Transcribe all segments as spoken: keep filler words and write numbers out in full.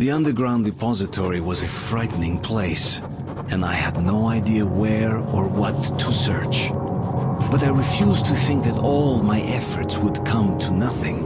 The underground depository was a frightening place, and I had no idea where or what to search. But I refused to think that all my efforts would come to nothing.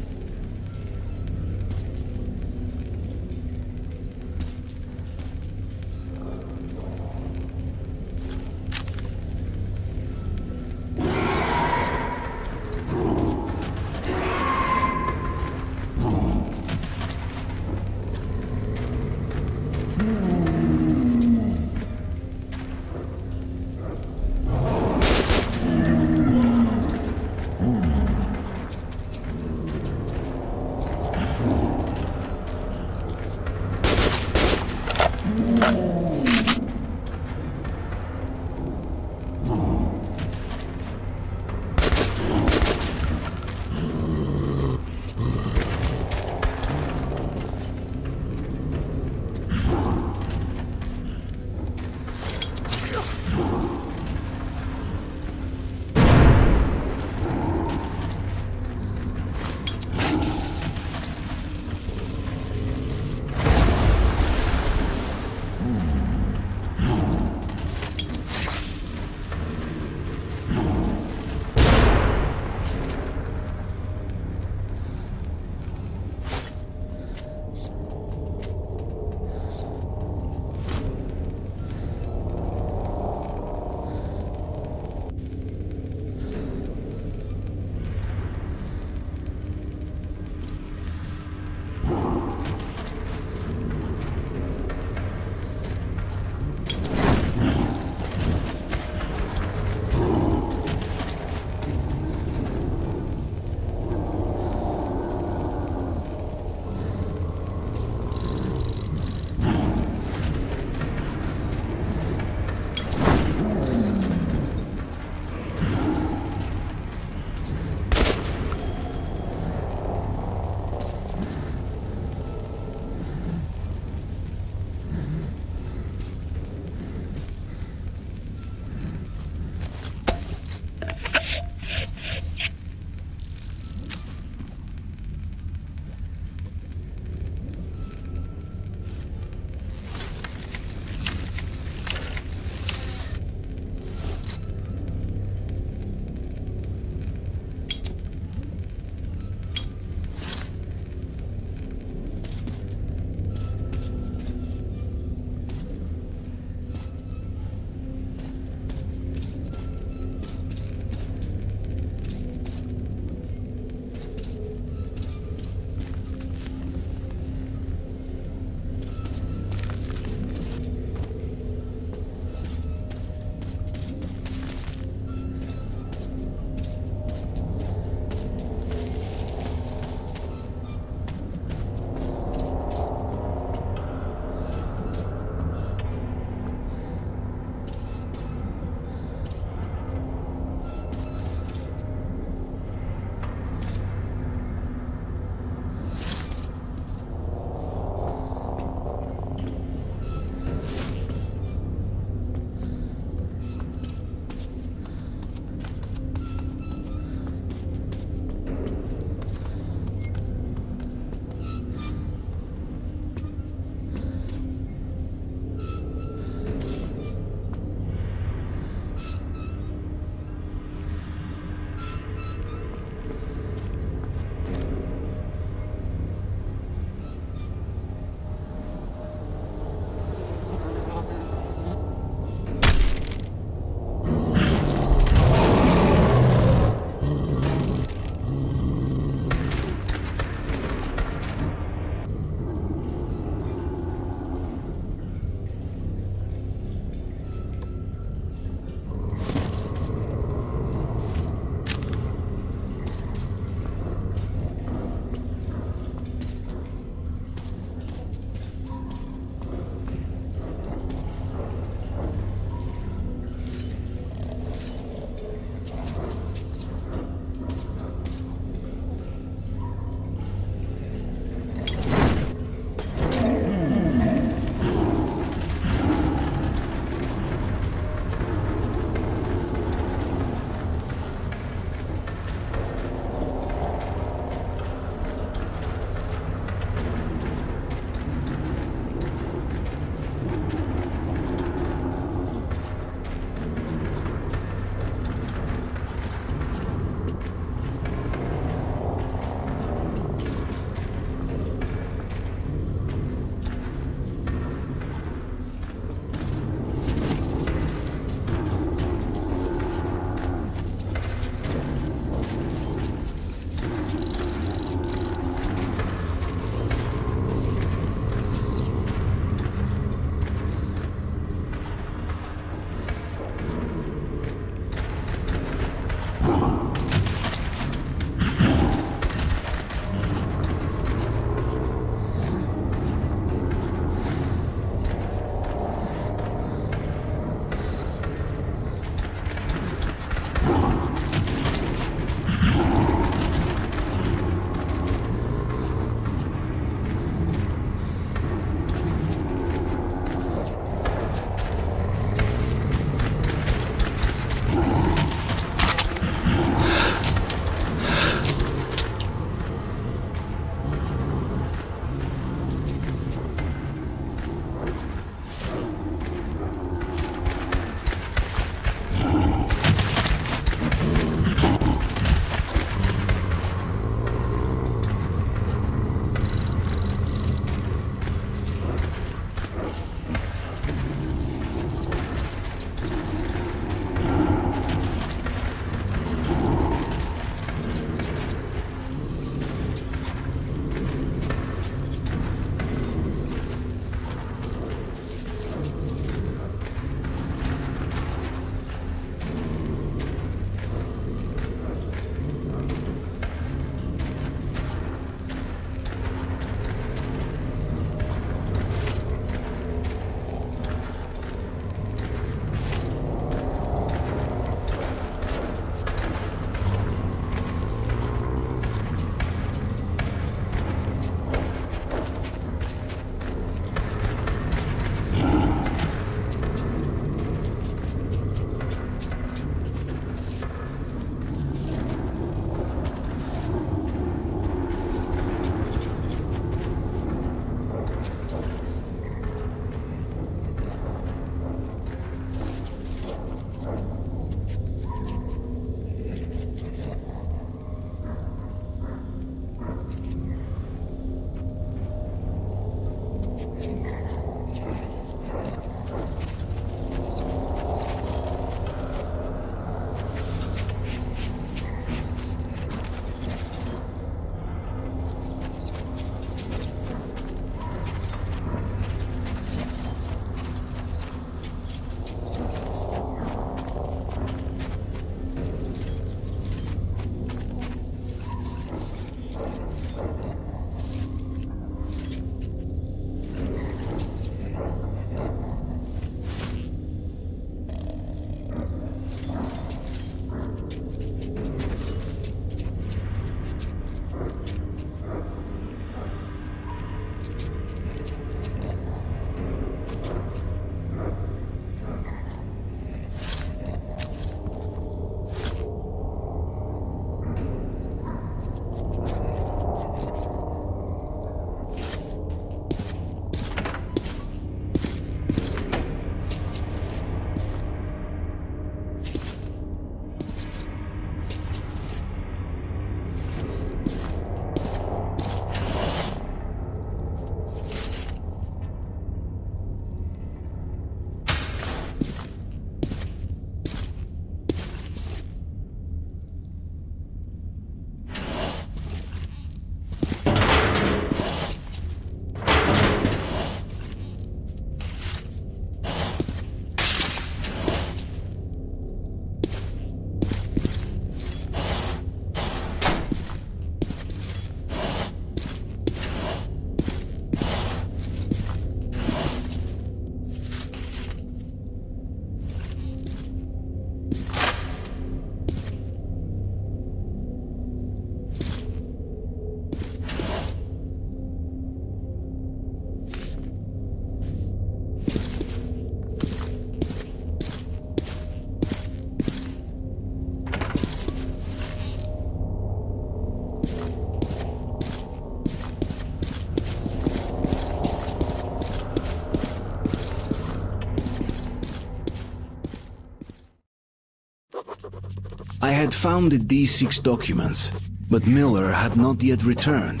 had found the D six documents, but Miller had not yet returned.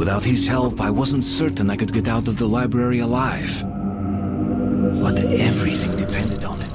Without his help, I wasn't certain I could get out of the library alive. But everything depended on it.